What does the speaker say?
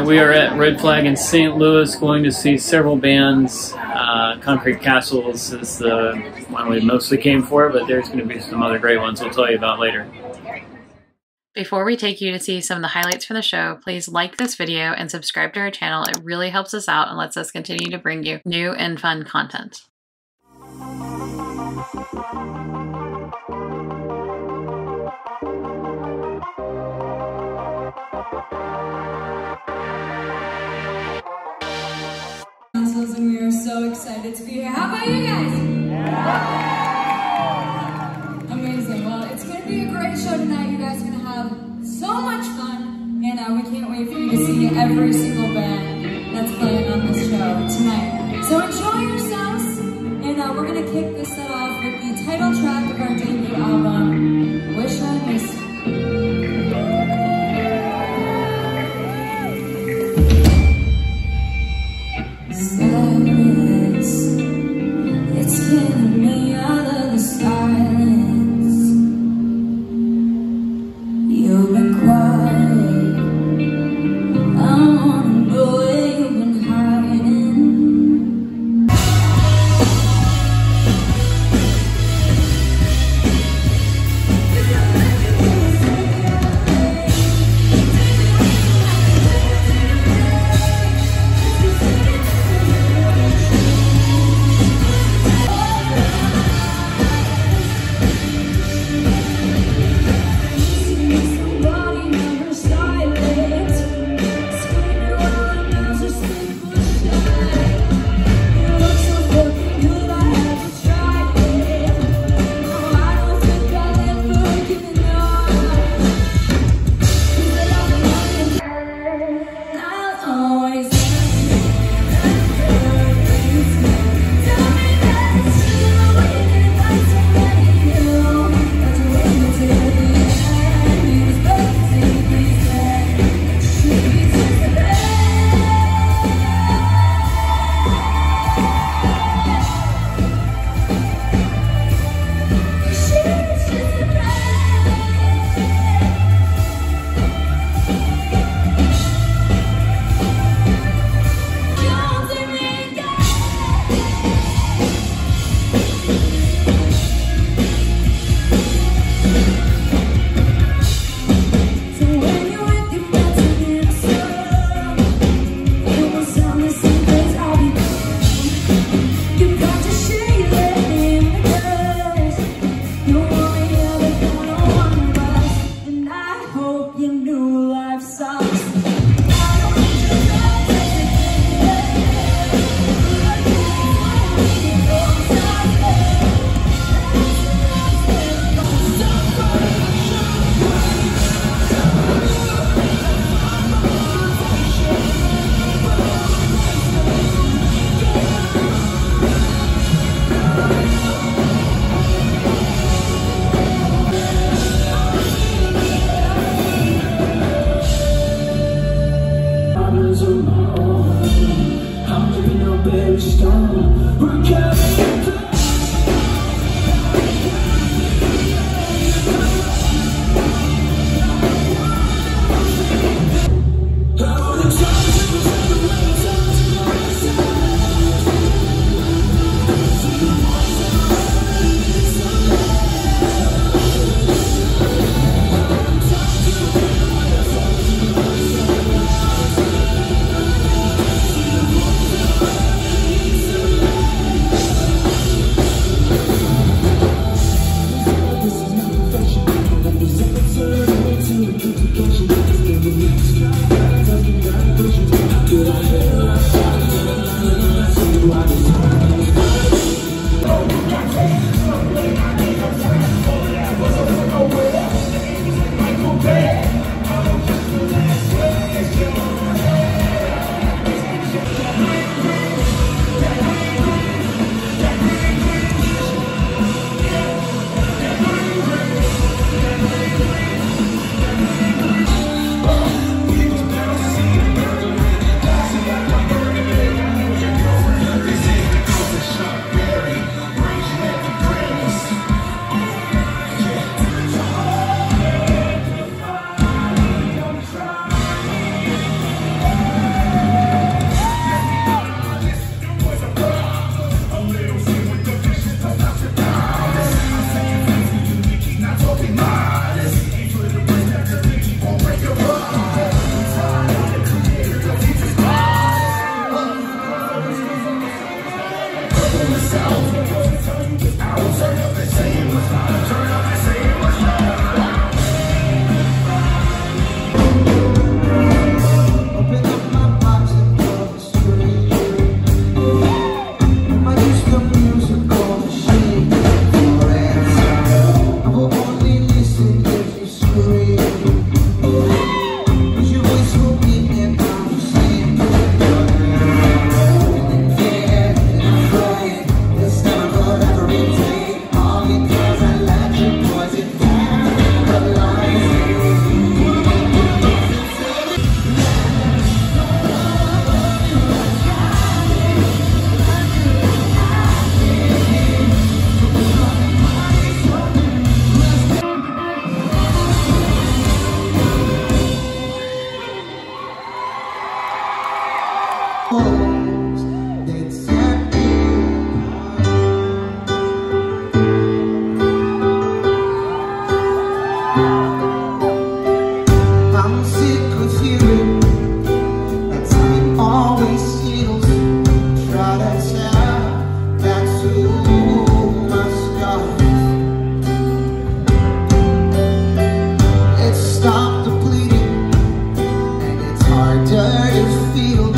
Hi, we are at Red Flag in St. Louis, going to see several bands. Concrete Castles is the one we mostly came for, but there's going to be some other great ones we'll tell you about later. Before we take you to see some of the highlights from the show, please like this video and subscribe to our channel. It really helps us out and lets us continue to bring you new and fun content. And we are so excited to be here. How about you guys? Yeah. Amazing. Well, it's going to be a great show tonight. You guys are going to have so much fun, and we can't wait for you to see every single band that's playing on this show tonight. So enjoy yourselves, and we're going to kick this set off with the title track of our debut album, Wish I Missed You. hurt, you feel.